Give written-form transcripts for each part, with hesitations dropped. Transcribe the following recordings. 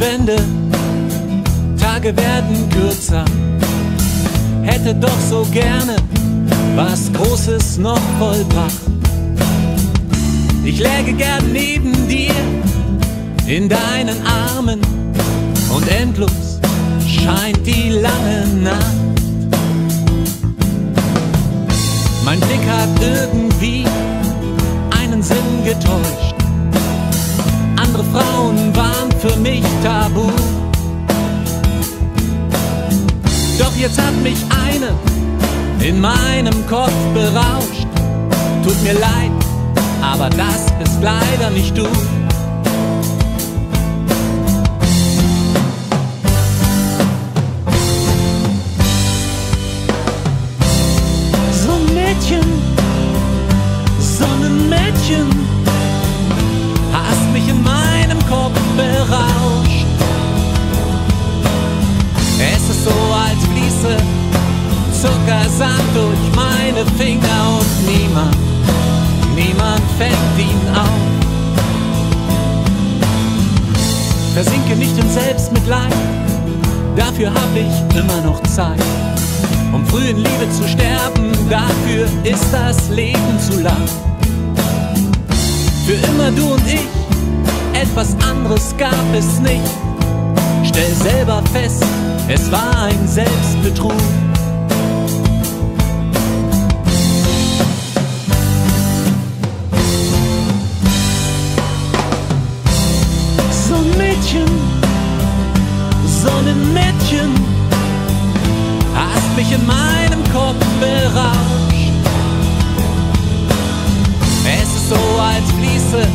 Wände, Tage werden kürzer. Hätte doch so gerne was Großes noch vollbracht. Ich läge gern neben dir in deinen Armen und endlos scheint die lange Nacht. Mein Blick hat irgendwie einen Sinn getäuscht. Andere Frauen waren für mich tabu. Doch jetzt hat mich eine in meinem Kopf berauscht. Tut mir leid, aber das ist leider nicht du. So ein Mädchen, so ein Mädchen, hast mich in meinem Kopf berauscht. Es ist so, als fließe Zuckersaft durch meine Finger und niemand fängt ihn auf. Versinke nicht in Selbstmitleid, dafür hab ich immer noch Zeit. Um früh in Liebe zu sterben, dafür ist das Leben zu lang. Für immer du und ich, etwas anderes gab es nicht. Stell selber fest, es war ein Selbstbetrug. Sonnenmädchen, hast mich in meinem Kopf berauscht. Es ist so, als fließe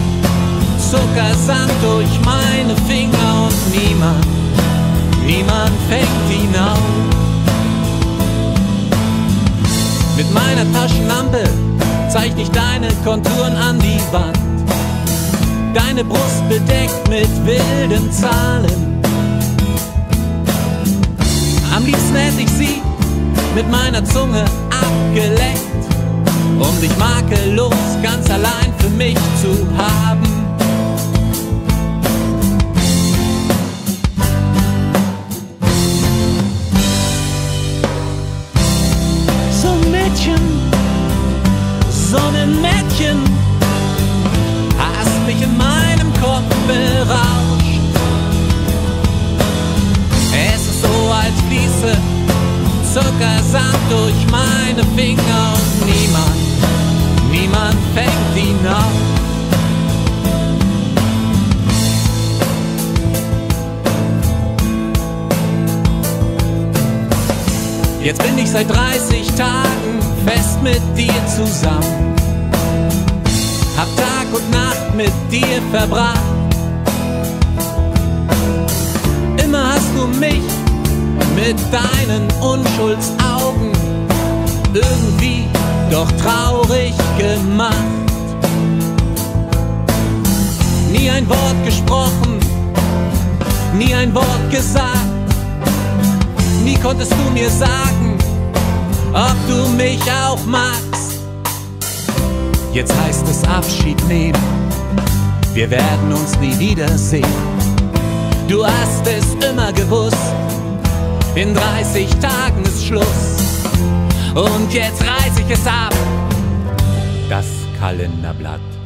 Zuckersand durch meine Finger und niemand fängt ihn auf. Mit meiner Taschenlampe zeichne ich deine Konturen an die Wand. Deine Brust bedeckt mit wilden Zahlen. Am liebsten hätte ich sie mit meiner Zunge abgeleckt, um dich makellos ganz allein für mich zu haben. So ein Mädchen, hast mich in meinem Kopf berauscht. Es ist so, als fließe Zuckersaft durch meine Finger und niemand fängt ihn auf. Jetzt bin ich seit 30 Tagen fest mit dir zusammen. Hab Tag und Nacht mit dir verbracht. Immer hast du mich mit deinen Unschuldsaugen irgendwie doch traurig gemacht. Nie ein Wort gesprochen, nie ein Wort gesagt. Nie konntest du mir sagen, ob du mich auch magst. Jetzt heißt es Abschied nehmen, wir werden uns nie wiedersehen. Du hast es immer gewusst, in 30 Tagen ist Schluss. Und jetzt reiß ich es ab, das Kalenderblatt.